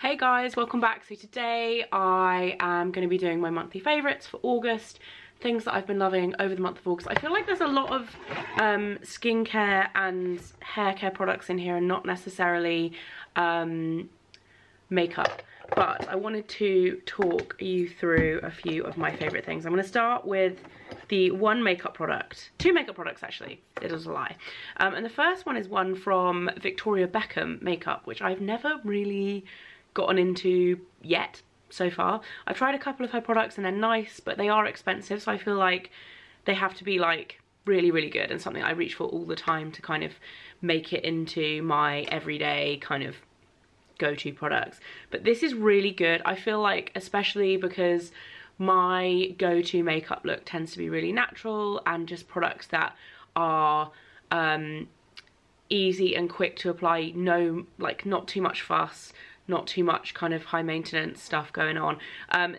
Hey guys, welcome back. So today I am going to be doing my monthly favorites for August, things that I've been loving over the month of August. I feel like there's a lot of skincare and hair care products in here and not necessarily makeup, but I wanted to talk you through a few of my favorite things. I'm going to start with the one makeup product, two makeup products actually, it was a lie. And the first one is one from Victoria Beckham Makeup, which I've never really gotten into yet so far. I've tried a couple of her products and they're nice, but they are expensive, so I feel like they have to be like really, really good and something I reach for all the time to kind of make it into my everyday kind of go-to products. But this is really good. I feel like, especially because my go-to makeup look tends to be really natural and just products that are easy and quick to apply, no, like not too much fuss, not too much kind of high maintenance stuff going on.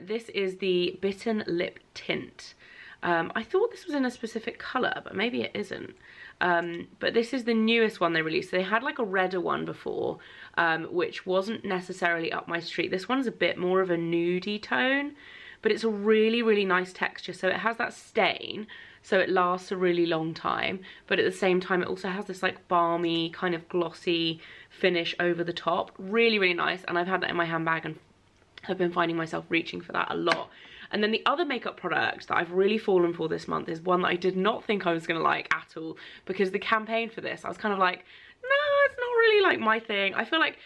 This is the Bitten Lip Tint. I thought this was in a specific colour, but maybe it isn't. But this is the newest one they released. They had like a redder one before, which wasn't necessarily up my street. This one's a bit more of a nudie tone, but it's a really, really nice texture. So it has that stain, so it lasts a really long time, but at the same time it also has this like balmy kind of glossy finish over the top. Really, really nice, and I've had that in my handbag and I've been finding myself reaching for that a lot. And then the other makeup product that I've really fallen for this month is one that I did not think I was going to like at all, because the campaign for this, I was kind of like, no, it's not really like my thing. I feel like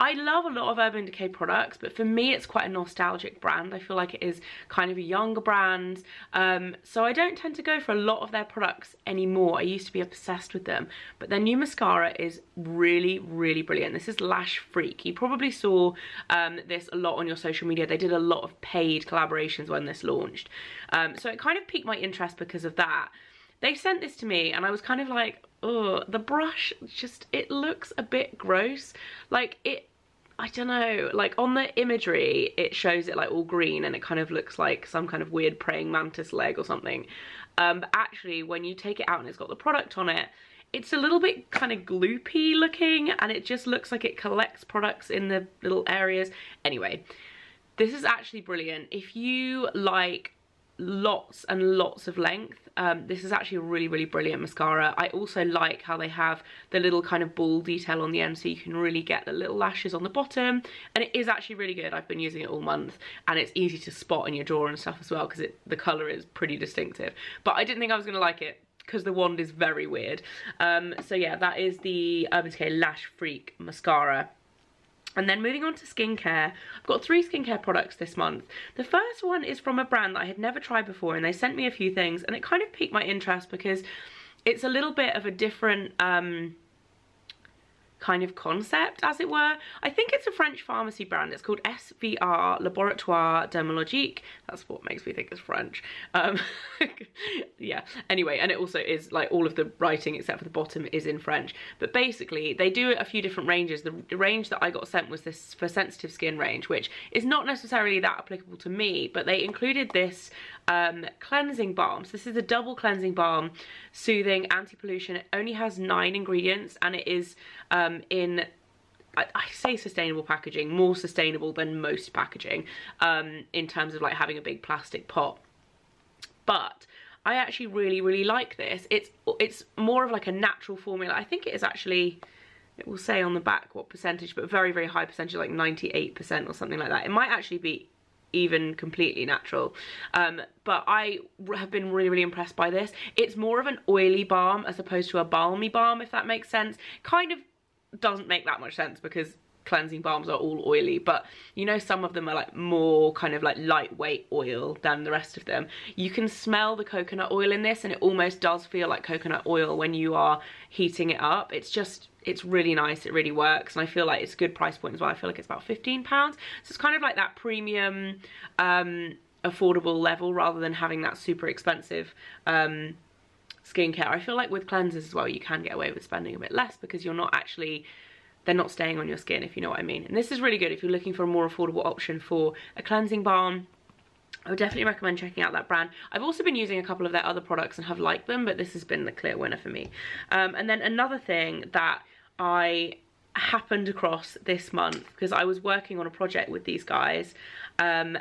I love a lot of Urban Decay products, but for me it's quite a nostalgic brand. I feel like it is kind of a younger brand, so I don't tend to go for a lot of their products anymore. I used to be obsessed with them, but their new mascara is really, really brilliant. This is Lash Freak. You probably saw this a lot on your social media. They did a lot of paid collaborations when this launched, so it kind of piqued my interest because of that. They sent this to me and I was kind of like, oh, the brush just, it looks a bit gross. Like it, I don't know, like on the imagery it shows it like all green and it kind of looks like some kind of weird praying mantis leg or something. But actually when you take it out and it's got the product on it, it's a little bit kind of gloopy looking and it just looks like it collects products in the little areas. Anyway, this is actually brilliant. If you like lots and lots of length, this is actually a really, really brilliant mascara. I also like how they have the little kind of ball detail on the end, so you can really get the little lashes on the bottom, and it is actually really good. I've been using it all month and it's easy to spot in your drawer and stuff as well, because the colour is pretty distinctive. But I didn't think I was going to like it because the wand is very weird. So yeah, that is the Urban Decay Lash Freak mascara. And then moving on to skincare, I've got three skincare products this month. The first one is from a brand that I had never tried before, and they sent me a few things, and it kind of piqued my interest because it's a little bit of a different kind of concept, as it were. I think it's a French pharmacy brand. It's called SVR Laboratoire Dermologique. That's what makes me think it's French. Yeah, anyway, and it also is like all of the writing except for the bottom is in French. But basically they do a few different ranges. The range that I got sent was this for sensitive skin range, which is not necessarily that applicable to me, but they included this cleansing balm. So this is a double cleansing balm, soothing, anti-pollution. It only has 9 ingredients and it is in, I say sustainable packaging, more sustainable than most packaging, in terms of like having a big plastic pot. But I actually really, really like this. It's more of like a natural formula. I think it is actually, it will say on the back what percentage, but very, very high percentage, like 98% or something like that. It might actually be even completely natural, but I have been really, really impressed by this. It's more of an oily balm as opposed to a balmy balm, if that makes sense. Kind of doesn't make that much sense because cleansing balms are all oily, but you know, some of them are like more kind of like lightweight oil than the rest of them. You can smell the coconut oil in this and it almost does feel like coconut oil when you are heating it up. It's just, it's really nice, it really works, and I feel like it's a good price point as well. I feel like it's about £15, so it's kind of like that premium affordable level rather than having that super expensive skincare. I feel like with cleansers as well you can get away with spending a bit less because you're not actually, they're not staying on your skin, if you know what I mean. And this is really good if you're looking for a more affordable option for a cleansing balm. I would definitely recommend checking out that brand. I've also been using a couple of their other products and have liked them, but this has been the clear winner for me. And then another thing that I happened across this month because I was working on a project with these guys, and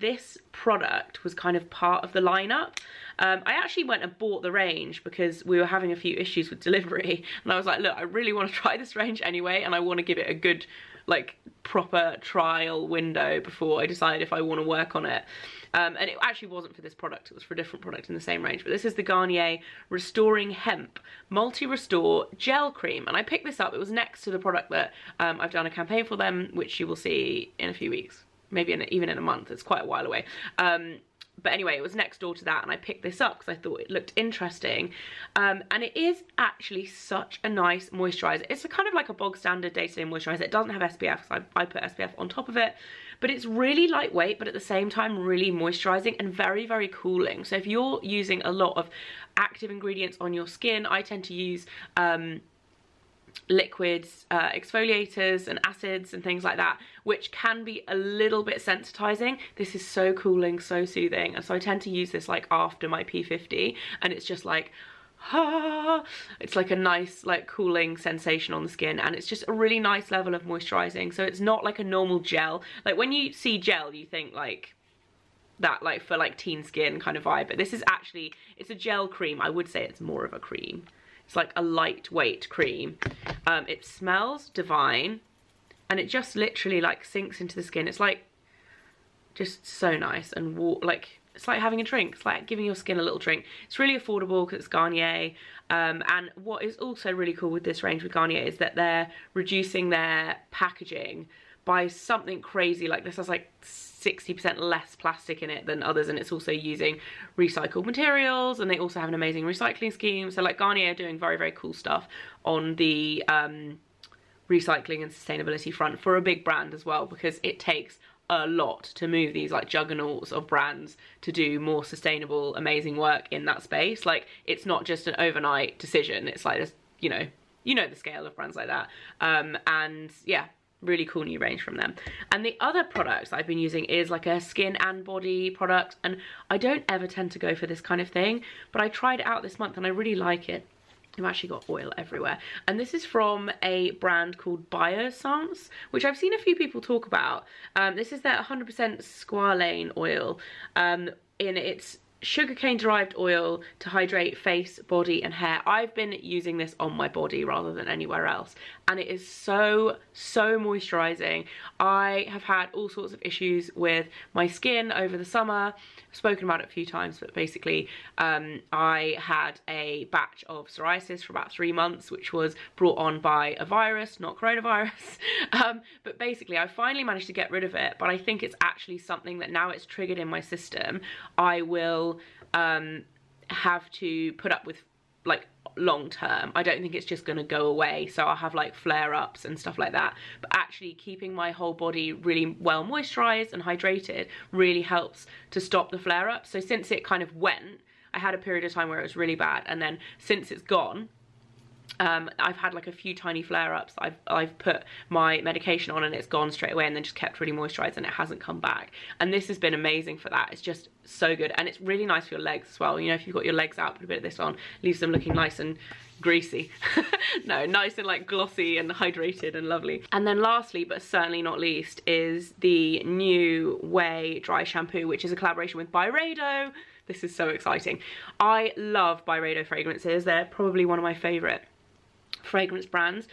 this product was kind of part of the lineup. I actually went and bought the range because we were having a few issues with delivery, and I was like, look, I really want to try this range anyway, and I want to give it a good, like, proper trial window before I decide if I want to work on it. And it actually wasn't for this product, it was for a different product in the same range, but this is the Garnier Restoring Hemp Multi Restore Gel Cream, and I picked this up. It was next to the product that I've done a campaign for them, which you will see in a few weeks, maybe even in a month, it's quite a while away. But anyway, it was next door to that, and I picked this up because I thought it looked interesting. And it is actually such a nice moisturiser. It's a kind of like a bog standard day-to-day moisturiser. It doesn't have SPF, so I put SPF on top of it. But it's really lightweight, but at the same time really moisturising and very, very cooling. So if you're using a lot of active ingredients on your skin, I tend to use liquids, exfoliators and acids and things like that, which can be a little bit sensitizing. This is so cooling, so soothing, and so I tend to use this like after my P50, and it's just like, ah, it's like a nice like cooling sensation on the skin, and it's just a really nice level of moisturizing. So it's not like a normal gel. Like when you see gel, you think like that, like for like teen skin kind of vibe, but this is actually, it's a gel cream. I would say it's more of a cream. It's like a lightweight cream. It smells divine, and it just literally like sinks into the skin. It's like just so nice and like it's like having a drink. It's like giving your skin a little drink. It's really affordable because it's Garnier. And what is also really cool with this range with Garnier is that they're reducing their packaging by something crazy. Like this has like 60% less plastic in it than others, and it's also using recycled materials, and they also have an amazing recycling scheme. So like Garnier are doing very, very cool stuff on the recycling and sustainability front for a big brand as well, because it takes a lot to move these like juggernauts of brands to do more sustainable, amazing work in that space. Like it's not just an overnight decision. It's like this, you know the scale of brands like that. And yeah, really cool new range from them. And the other products I've been using is like a skin and body product, and I don't ever tend to go for this kind of thing, but I tried it out this month and I really like it. I've actually got oil everywhere, and this is from a brand called Biossance, which I've seen a few people talk about. This is their 100% squalane oil, in its sugarcane derived oil to hydrate face, body and hair. I've been using this on my body rather than anywhere else, and it is so moisturizing. I have had all sorts of issues with my skin over the summer. I've spoken about it a few times, but basically I had a batch of psoriasis for about 3 months, which was brought on by a virus, not coronavirus. But basically I finally managed to get rid of it, but I think it's actually something that now it's triggered in my system, I will have to put up with like long term. I don't think it's just gonna go away, so I'll have like flare-ups and stuff like that. But actually keeping my whole body really well moisturized and hydrated really helps to stop the flare-ups. So since it kind of went, I had a period of time where it was really bad, and then since it's gone, I've had like a few tiny flare-ups. I've put my medication on and it's gone straight away, and then just kept really moisturized, and it hasn't come back, and this has been amazing for that. It's just so good, and it's really nice for your legs as well. You know, if you've got your legs out, put a bit of this on, leaves them looking nice and greasy. No, nice and like glossy and hydrated and lovely. And then lastly, but certainly not least, is the new Ouai dry shampoo, which is a collaboration with Byredo. This is so exciting. I love Byredo fragrances. They're probably one of my favorite fragrance brands,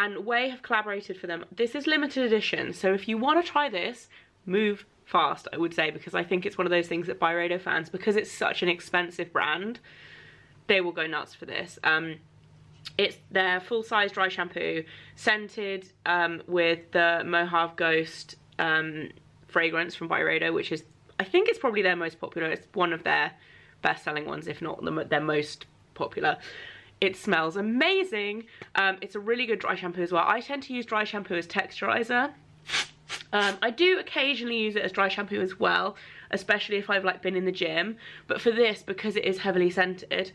and Ouai have collaborated for them. This is limited edition, so if you want to try this, move fast, I would say, because I think it's one of those things that Byredo fans, because it's such an expensive brand, they will go nuts for this. It's their full-size dry shampoo, scented with the Mojave Ghost fragrance from Byredo, which is, I think it's probably their most popular. It's one of their best-selling ones, if not their most popular. It smells amazing. It's a really good dry shampoo as well. I tend to use dry shampoo as texturizer. I do occasionally use it as dry shampoo as well, especially if I've like been in the gym. But for this, because it is heavily scented,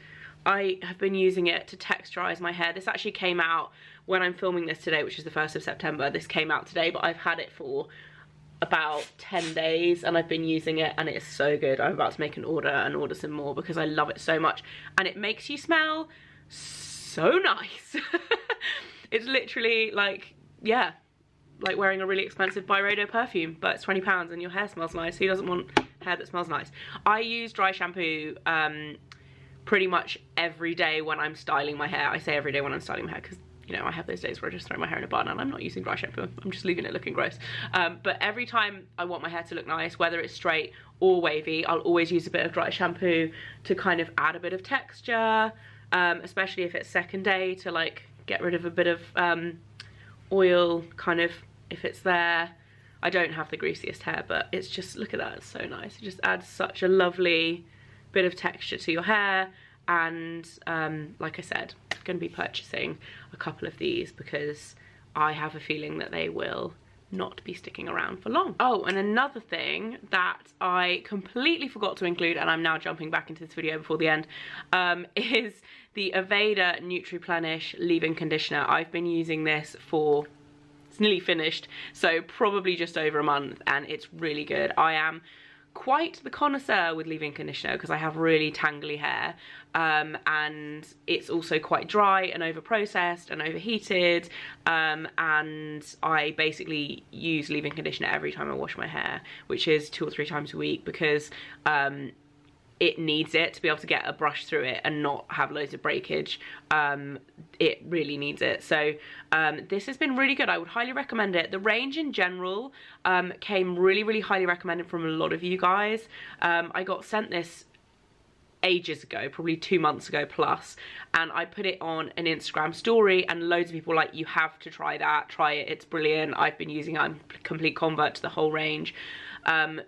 I have been using it to texturize my hair. This actually came out when I'm filming this today, which is the 1st of September. This came out today, but I've had it for about 10 days and I've been using it, and it is so good. I'm about to make an order and order some more because I love it so much, and it makes you smell so nice. It's literally like, yeah, like wearing a really expensive Byredo perfume, but it's £20 and your hair smells nice. Who doesn't want hair that smells nice? I use dry shampoo pretty much every day when I'm styling my hair. I say every day when I'm styling my hair because, you know, I have those days where I just throw my hair in a bun and I'm not using dry shampoo. I'm just leaving it looking gross. But every time I want my hair to look nice, whether it's straight or wavy, I'll always use a bit of dry shampoo to kind of add a bit of texture, especially if it's second day, to like get rid of a bit of oil kind of if it's there. I don't have the greasiest hair, but it's just, look at that, it's so nice. It just adds such a lovely bit of texture to your hair. And like I said, I'm going to be purchasing a couple of these because I have a feeling that they will not be sticking around for long. Oh, and another thing that I completely forgot to include, and I'm now jumping back into this video before the end, is the Aveda Nutriplenish leave-in conditioner. I've been using this for, it's nearly finished, so probably just over a month, and it's really good. I am quite the connoisseur with leave-in conditioner because I have really tangly hair, and it's also quite dry and overprocessed and overheated, and I basically use leave-in conditioner every time I wash my hair, which is 2 or 3 times a week, because it needs it to be able to get a brush through it and not have loads of breakage. It really needs it. So this has been really good. I would highly recommend it. The range in general came really, really highly recommended from a lot of you guys. I got sent this ages ago, probably 2 months ago plus, and I put it on an Instagram story and loads of people like, you have to try that, try it, it's brilliant, I've been using it, I'm a complete convert to the whole range.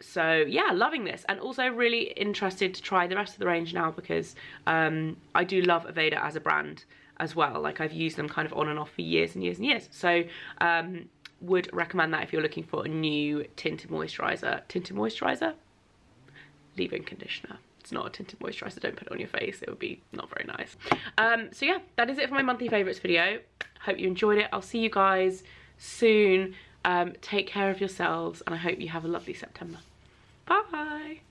So yeah, loving this, and also really interested to try the rest of the range now because I do love Aveda as a brand as well. Like, I've used them kind of on and off for years and years and years. So would recommend that if you're looking for a new tinted moisturizer, leave-in conditioner. It's not a tinted moisturizer, don't put it on your face, it would be not very nice. So yeah, that is it for my monthly favorites video. Hope you enjoyed it. I'll see you guys soon. Take care of yourselves, and I hope you have a lovely September. Bye.